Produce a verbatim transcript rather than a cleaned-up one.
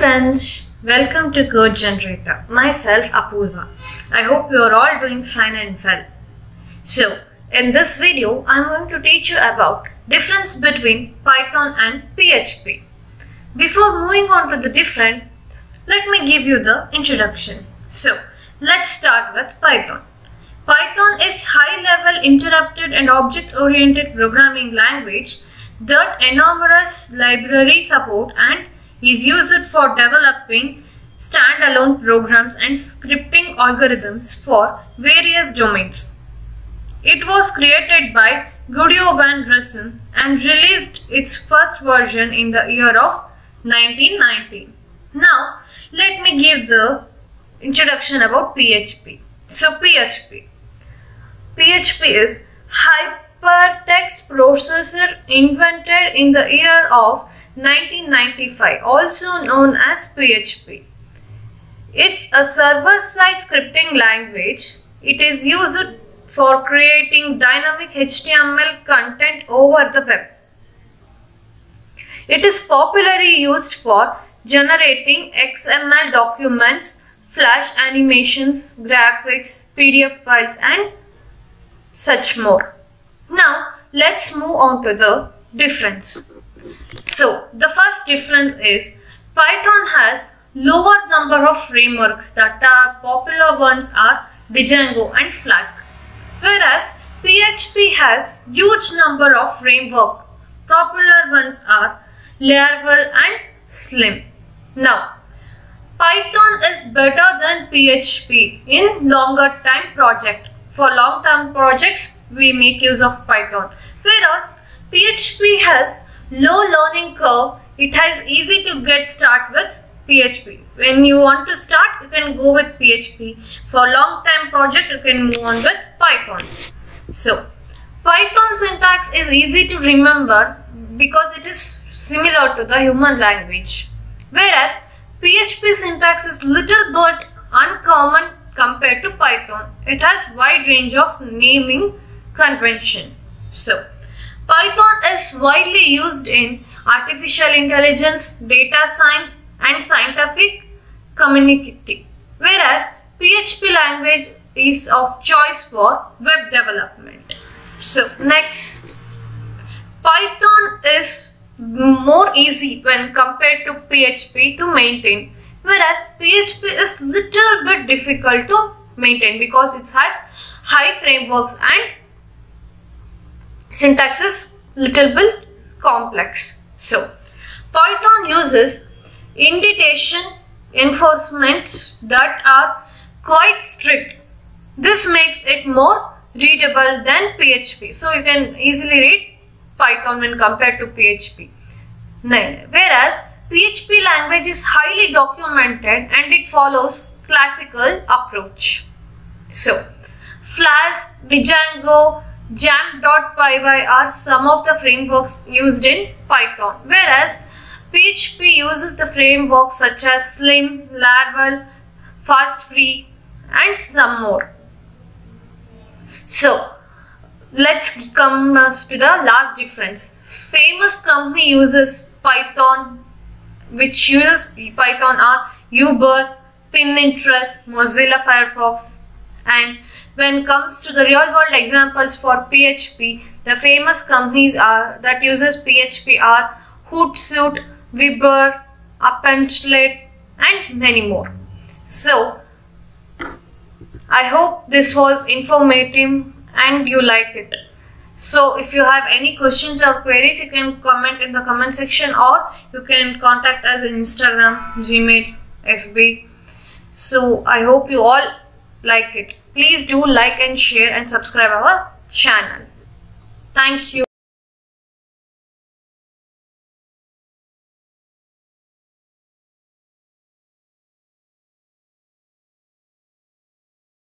friends, welcome to Code Generator. Myself Apoorva. I hope you are all doing fine and well. So in this video I am going to teach you about difference between Python and P H P. Before moving on to the difference, let me give you the introduction. So let's start with Python. Python is high-level interpreted and object-oriented programming language that enormous library support and is used for developing standalone programs and scripting algorithms for various domains. It was created by Guido van Rossum and released its first version in the year of nineteen ninety. Now let me give the introduction about P H P. So P H P. P H P is Hypertext Processor, invented in the year of nineteen ninety-five, also known as P H P. It's a server-side scripting language. It is used for creating dynamic H T M L content over the web. It is popularly used for generating X M L documents, Flash animations, graphics, P D F files and such more. Now let's move on to the difference. So the first difference is Python has lower number of frameworks. That are popular ones are Django and Flask, whereas P H P has huge number of frameworks. Popular ones are Laravel and Slim. Now Python is better than P H P in longer time project. For long term projects we make use of Python, whereas P H P has low learning curve. It has easy to get start with P H P. When you want to start, you can go with P H P. For long time project, you can move on with Python. So Python syntax is easy to remember because it is similar to the human language, whereas P H P syntax is little bit uncommon compared to Python. It has wide range of naming convention. So Python is widely used in artificial intelligence, data science and scientific community, whereas P H P language is of choice for web development. So next, Python is more easy when compared to P H P to maintain, whereas P H P is little bit difficult to maintain because it has high frameworks and syntax is little bit complex. So Python uses indentation enforcements that are quite strict. This makes it more readable than P H P. So you can easily read Python when compared to P H P. Whereas P H P language is highly documented and it follows classical approach. So Flask, Django, Jam dot P Y are some of the frameworks used in Python, whereas P H P uses the frameworks such as Slim, Laravel, Fast Free and some more. So let's come to the last difference. Famous company uses Python, which uses Python are Uber, Pinterest, Mozilla Firefox, and when comes to the real world examples for P H P, the famous companies are that uses P H P are Hootsuite, Uber, Pinterest, and many more. So I hope this was informative and you like it. So if you have any questions or queries, you can comment in the comment section or you can contact us on Instagram, Gmail, F B. So I hope you all like it. Please do like and share and subscribe our channel. Thank you.